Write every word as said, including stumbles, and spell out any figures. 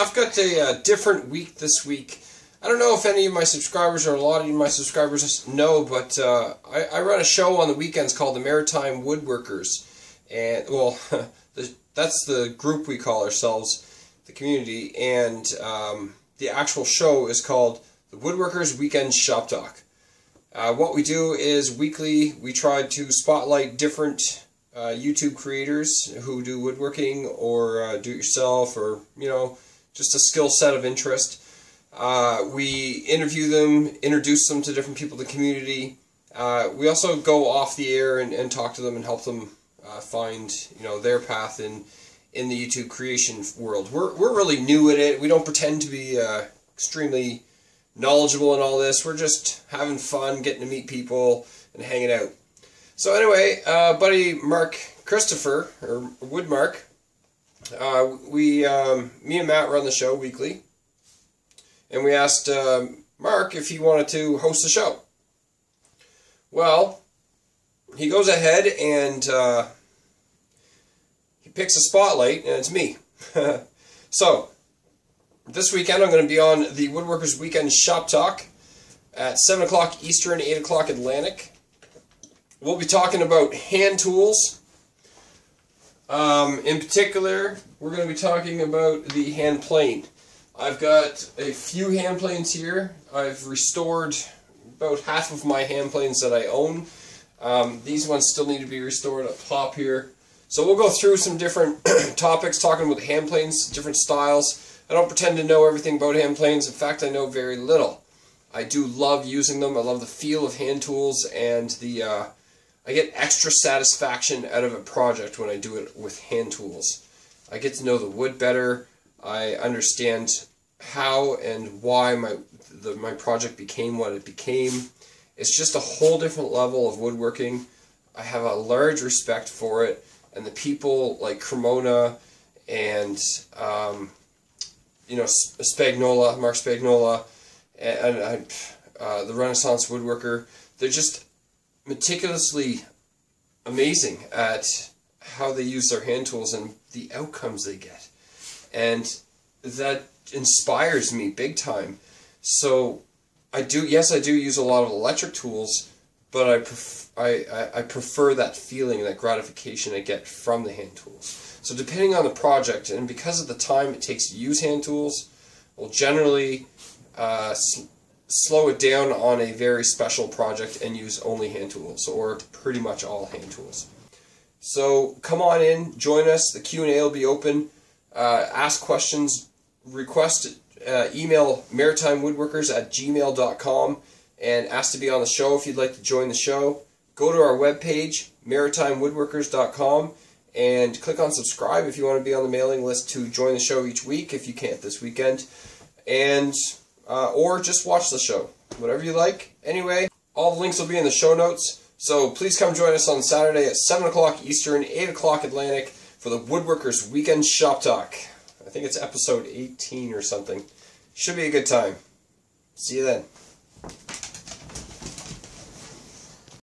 I've got a uh, different week this week. I don't know if any of my subscribers or a lot of my subscribers know, but uh, I, I run a show on the weekends called the Maritime Woodworkers. And, well, the, that's the group we call ourselves, the community. And um, the actual show is called the Woodworkers Weekend Shop Talk. Uh, what we do is weekly we try to spotlight different uh, YouTube creators who do woodworking or uh, do-it-yourself or, you know, just a skill set of interest. Uh, we interview them, introduce them to different people in the community. Uh, we also go off the air and, and talk to them and help them uh, find, you know, their path in in the YouTube creation world. We're we're really new at it. We don't pretend to be uh, extremely knowledgeable in all this. We're just having fun, getting to meet people and hanging out. So anyway, uh, buddy Mark Christopher or Woodmark, uh, we um, me and Matt run the show weekly. And we asked um, Mark if he wanted to host the show. Well, he goes ahead and uh, he picks a spotlight, and it's me. So, this weekend I'm going to be on the Woodworkers Weekend Shop Talk at seven o'clock Eastern, eight o'clock Atlantic. We'll be talking about hand tools. Um, in particular, we're going to be talking about the hand plane. I've got a few hand planes here. I've restored about half of my hand planes that I own. Um, these ones still need to be restored up top here. So we'll go through some different topics, talking about the hand planes, different styles. I don't pretend to know everything about hand planes. In fact, I know very little. I do love using them. I love the feel of hand tools, and the uh, I get extra satisfaction out of a project when I do it with hand tools. I get to know the wood better. I understand how and why my the, my project became what it became. It's just a whole different level of woodworking. I have a large respect for it, and the people like Cremona and um, you know Spagnuolo, Marc Spagnuolo, and, and uh, the Renaissance woodworker. They're just meticulously amazing at how they use their hand tools and the outcomes they get. And that inspires me big time. So I do, yes, I do use a lot of electric tools, but I, pref I, I, I prefer that feeling, that gratification I get from the hand tools. So depending on the project, and because of the time it takes to use hand tools, we'll generally uh, sl slow it down on a very special project and use only hand tools, or pretty much all hand tools. So come on in, join us. The Q and A will be open. Uh, ask questions, request, uh, email maritimewoodworkers at gmail dot com and ask to be on the show if you'd like to join the show. Go to our webpage, maritime woodworkers dot com, and click on subscribe if you want to be on the mailing list to join the show each week if you can't this weekend, and uh, or just watch the show, whatever you like. Anyway, all the links will be in the show notes, so please come join us on Saturday at seven o'clock Eastern, eight o'clock Atlantic, for the Woodworkers Weekend Shop Talk. I think it's episode eighteen or something. Should be a good time. See you then.